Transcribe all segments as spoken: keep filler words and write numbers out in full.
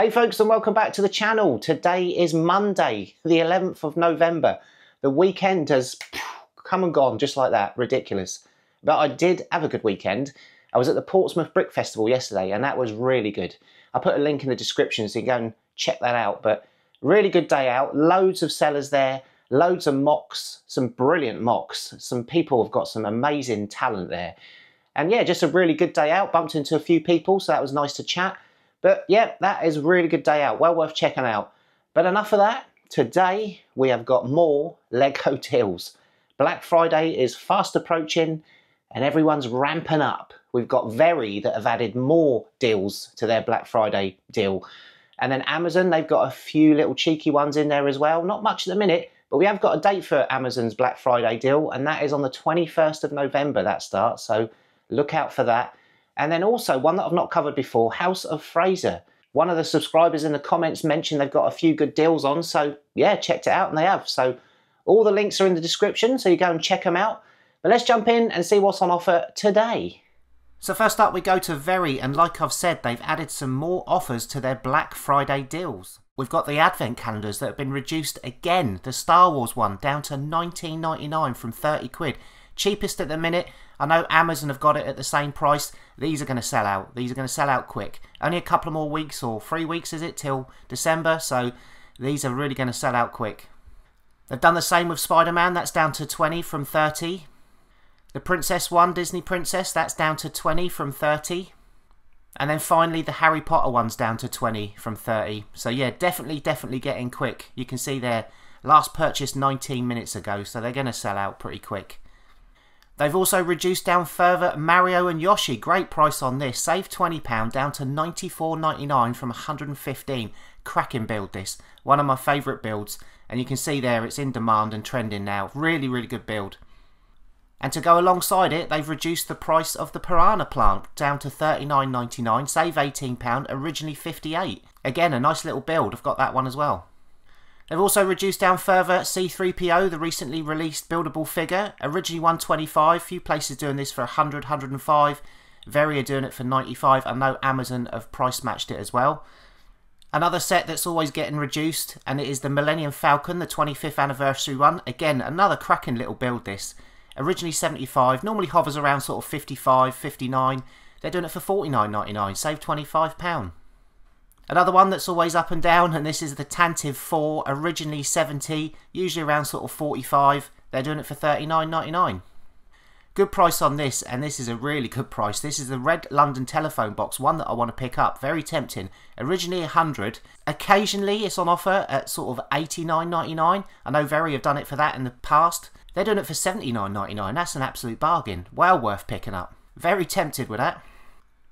Hey folks, and welcome back to the channel. Today is Monday, the eleventh of November. The weekend has come and gone just like that, ridiculous. But I did have a good weekend. I was at the Portsmouth Brick Festival yesterday and that was really good. I put a link in the description so you can go and check that out, but really good day out, loads of sellers there, loads of mocks, some brilliant mocks, some people have got some amazing talent there. And yeah, just a really good day out, bumped into a few people, so that was nice to chat. But yeah, that is a really good day out, well worth checking out. But enough of that, today we have got more LEGO deals. Black Friday is fast approaching and everyone's ramping up. We've got Very that have added more deals to their Black Friday deal. And then Amazon, they've got a few little cheeky ones in there as well. Not much at the minute, but we have got a date for Amazon's Black Friday deal, and that is on the twenty-first of November that starts, so look out for that. And then also, one that I've not covered before, House of Fraser. One of the subscribers in the comments mentioned they've got a few good deals on, so yeah, checked it out, and they have. So all the links are in the description, so you go and check them out. But let's jump in and see what's on offer today. So first up we go to Very, and like I've said, they've added some more offers to their Black Friday deals. We've got the advent calendars that have been reduced again, the Star Wars one down to nineteen ninety-nine from thirty quid. Cheapest at the minute. I know Amazon have got it at the same price. These are going to sell out. These are going to sell out quick. Only a couple of more weeks, or three weeks is it, till December, so these are really going to sell out quick. They've done the same with Spider-Man, that's down to twenty from thirty. The Princess one, Disney Princess, that's down to twenty from thirty. And then finally the Harry Potter one's down to twenty from thirty. So yeah, definitely, definitely getting quick. You can see their last purchase nineteen minutes ago, so they're going to sell out pretty quick. They've also reduced down further Mario and Yoshi. Great price on this. Save twenty pounds down to ninety-four ninety-nine from one hundred and fifteen. Cracking build this. One of my favourite builds. And you can see there it's in demand and trending now. Really, really good build. And to go alongside it, they've reduced the price of the Piranha Plant down to thirty-nine ninety-nine, save eighteen pounds, originally fifty-eight. Again, a nice little build. I've got that one as well. They've also reduced down further C three P O, the recently released buildable figure, originally one twenty-five. A few places doing this for one hundred, one hundred and five. Very are doing it for ninety-five. I know Amazon have price matched it as well. Another set that's always getting reduced, and it is the Millennium Falcon, the twenty-fifth anniversary one. Again, another cracking little build this. Originally seventy-five, normally hovers around sort of fifty-five, fifty-nine. They're doing it for forty-nine ninety-nine, save twenty-five pounds. Another one that's always up and down, and this is the Tantive four, originally seventy, usually around sort of forty-five. They're doing it for thirty-nine ninety-nine. Good price on this, and this is a really good price. This is the Red London Telephone Box, one that I want to pick up. Very tempting. Originally one hundred. Occasionally it's on offer at sort of eighty-nine ninety-nine. I know Very have done it for that in the past. They're doing it for seventy-nine ninety-nine. That's an absolute bargain. Well worth picking up. Very tempted with that.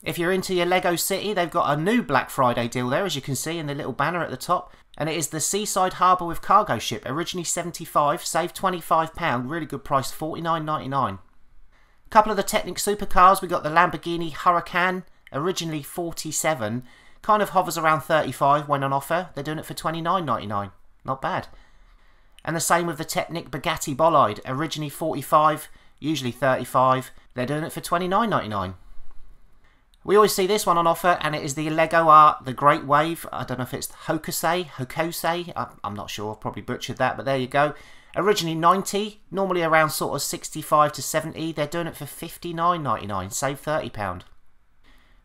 If you're into your Lego City, they've got a new Black Friday deal there, as you can see in the little banner at the top. And it is the Seaside Harbour with Cargo Ship. Originally seventy-five, save twenty-five pounds. Really good price, forty-nine ninety-nine. A couple of the Technic supercars, we got the Lamborghini Huracan, originally forty-seven, kind of hovers around thirty-five when on offer. They're doing it for twenty-nine ninety-nine, not bad. And the same with the Technic Bugatti Bolide, originally forty-five, usually thirty-five. They're doing it for twenty-nine ninety-nine. We always see this one on offer, and it is the LEGO Art, The Great Wave. I don't know if it's Hokusai, Hokusai, I'm not sure, I've probably butchered that, but there you go. Originally ninety, normally around sort of sixty-five to seventy. They're doing it for fifty-nine ninety-nine, save thirty pounds.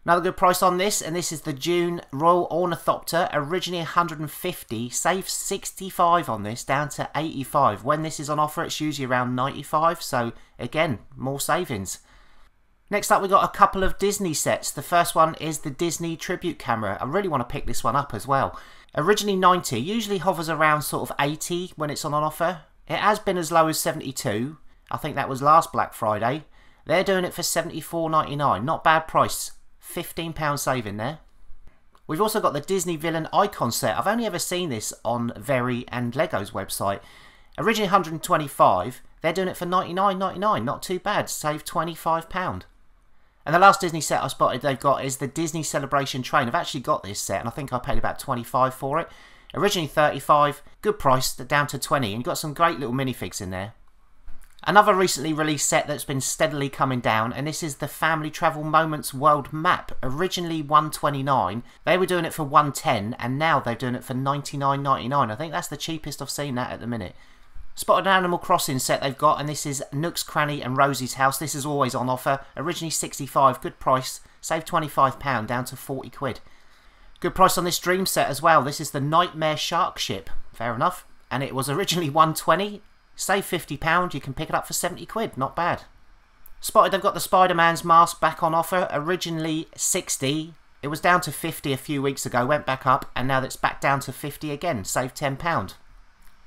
Another good price on this, and this is the Dune Royal Ornithopter, originally one hundred and fifty, save sixty-five on this, down to eighty-five. When this is on offer, it's usually around ninety-five, so again, more savings. Next up, we got a couple of Disney sets. The first one is the Disney Tribute Camera. I really want to pick this one up as well. Originally ninety, usually hovers around sort of eighty when it's on an offer. It has been as low as seventy-two. I think that was last Black Friday. They're doing it for seventy-four ninety-nine. Not bad price. fifteen pounds saving there. We've also got the Disney Villain Icon set. I've only ever seen this on Very and Lego's website. Originally one hundred and twenty-five. They're doing it for ninety-nine ninety-nine. Not too bad. Save twenty-five pounds. And the last Disney set I spotted they've got is the Disney Celebration Train. I've actually got this set, and I think I paid about twenty-five for it. Originally thirty-five, good price, down to twenty, and you've got some great little minifigs in there. Another recently released set that's been steadily coming down, and this is the Family Travel Moments World Map. Originally one twenty-nine, they were doing it for one ten, and now they're doing it for ninety-nine ninety-nine. I think that's the cheapest I've seen that at the minute. Spotted an Animal Crossing set they've got, and this is Nook's, Cranny and Rosie's House. This is always on offer. Originally sixty-five, good price, save twenty-five pounds, down to forty quid. Good price on this Dream set as well. This is the Nightmare Shark Ship, fair enough. And it was originally one twenty. Save fifty pounds, you can pick it up for seventy quid, not bad. Spotted they've got the Spider-Man's mask back on offer, originally sixty, it was down to fifty a few weeks ago, went back up, and now it's back down to fifty again, save ten pounds.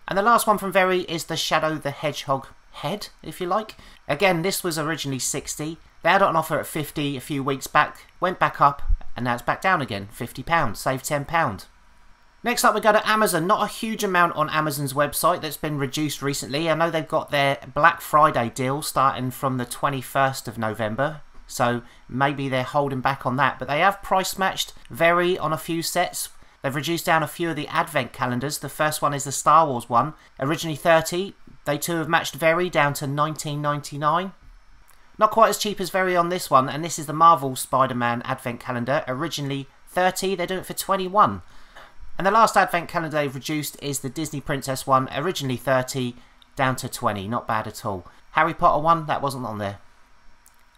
And the last one from Very is the Shadow the Hedgehog head, if you like. Again, this was originally sixty, they had it on offer at fifty a few weeks back, went back up, and now it's back down again, fifty pounds, save ten pounds. Next up we go to Amazon. Not a huge amount on Amazon's website, that's been reduced recently. I know they've got their Black Friday deal starting from the twenty-first of November, so maybe they're holding back on that. But they have price matched Very on a few sets. They've reduced down a few of the advent calendars. The first one is the Star Wars one, originally thirty. They too have matched Very down to nineteen ninety-nine. Not quite as cheap as Very on this one, and this is the Marvel Spider-Man advent calendar, originally thirty, they're doing it for twenty-one. And the last advent calendar they've reduced is the Disney Princess one, originally thirty, down to twenty, not bad at all. Harry Potter one, that wasn't on there.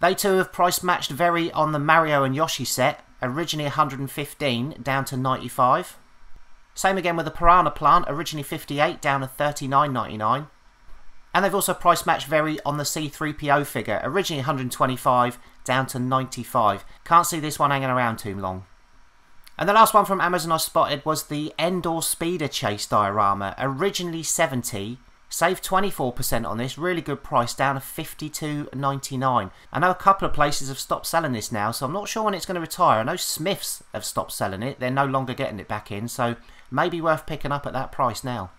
They too have price matched Very on the Mario and Yoshi set, originally one hundred and fifteen, down to ninety-five. Same again with the Piranha Plant, originally fifty-eight, down to thirty-nine ninety-nine. And they've also price matched Very on the C three P O figure, originally one hundred and twenty-five, down to ninety-five. Can't see this one hanging around too long. And the last one from Amazon I spotted was the Endor Speeder Chase diorama, originally seventy, saved twenty-four percent on this, really good price, down to fifty-two ninety-nine. I know a couple of places have stopped selling this now, so I'm not sure when it's going to retire. I know Smiths have stopped selling it, they're no longer getting it back in, so maybe worth picking up at that price now.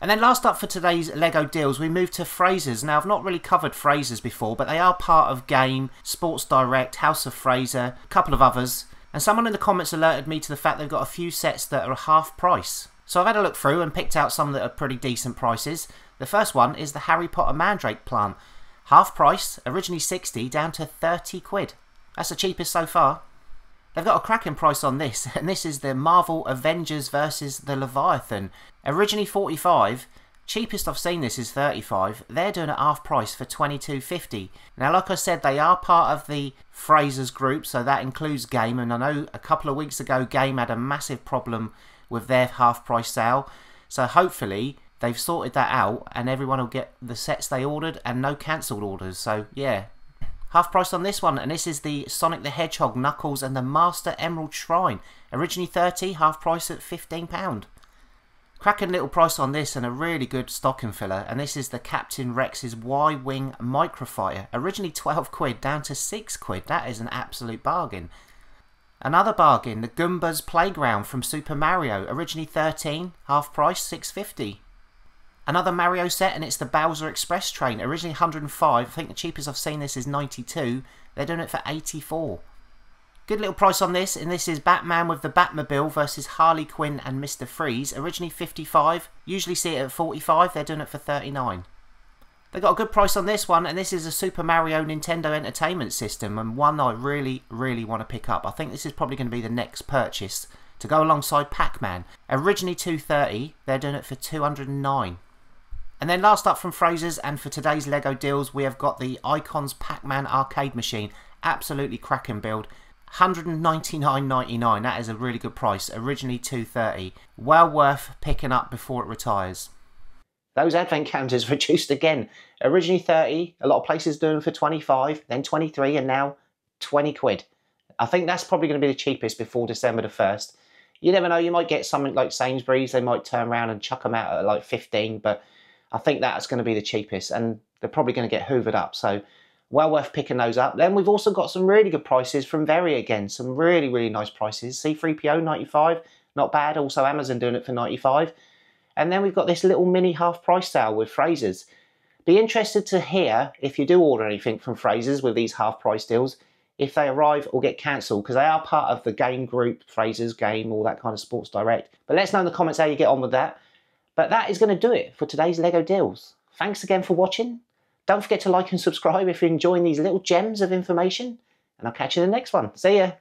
And then last up for today's LEGO deals, we move to Fraser's. Now, I've not really covered Fraser's before, but they are part of Game, Sports Direct, House of Fraser, a couple of others. And someone in the comments alerted me to the fact they've got a few sets that are half price. So I've had a look through and picked out some that are pretty decent prices. The first one is the Harry Potter Mandrake plant. Half price, originally sixty, down to thirty quid. That's the cheapest so far. They've got a cracking price on this, and this is the Marvel Avengers versus the Leviathan. Originally forty-five, cheapest I've seen this is thirty-five. They're doing it half price for twenty-two fifty. Now, like I said, they are part of the Fraser's group, so that includes Game, and I know a couple of weeks ago Game had a massive problem with their half price sale, so hopefully they've sorted that out and everyone will get the sets they ordered and no cancelled orders. So yeah, half price on this one. And this is the Sonic the Hedgehog, Knuckles and the Master Emerald Shrine, originally thirty, half price at fifteen pounds. Cracking little price on this and a really good stocking filler. And this is the Captain Rex's Y-Wing Microfighter, originally twelve quid, down to six quid. That is an absolute bargain. Another bargain, the Goomba's Playground from Super Mario, originally thirteen, half price, six fifty. Another Mario set, and it's the Bowser Express Train, originally one hundred and five. I think the cheapest I've seen this is ninety-two. They're doing it for eighty-four. Good little price on this, and this is Batman with the Batmobile versus Harley Quinn and Mister Freeze, originally fifty-five, usually see it at forty-five, they're doing it for thirty-nine. They got a good price on this one, and this is a Super Mario Nintendo Entertainment System, and one I really, really want to pick up. I think this is probably going to be the next purchase to go alongside Pac-Man. Originally two thirty, they're doing it for two hundred and nine. And then last up from Fraser's and for today's LEGO deals, we have got the Icons Pac-Man arcade machine, absolutely cracking build. one hundred and ninety-nine ninety-nine, that is a really good price, originally two thirty. Well worth picking up before it retires. Those advent calendars reduced again. Originally thirty, a lot of places doing for twenty-five, then twenty-three, and now twenty quid. I think that's probably going to be the cheapest before December the first. You never know, you might get something like Sainsbury's, they might turn around and chuck them out at like fifteen, but I think that's going to be the cheapest, and they're probably going to get hoovered up, so well worth picking those up. Then we've also got some really good prices from Very again. Some really, really nice prices. C three P O, ninety-five. Not bad. Also Amazon doing it for ninety-five. And then we've got this little mini half price sale with Fraser's. Be interested to hear if you do order anything from Fraser's with these half price deals, if they arrive or get cancelled, because they are part of the Game group, Fraser's, Game, all that kind of Sports Direct. But let us know in the comments how you get on with that. But that is going to do it for today's LEGO deals. Thanks again for watching. Don't forget to like and subscribe if you're enjoying these little gems of information, and I'll catch you in the next one. See ya.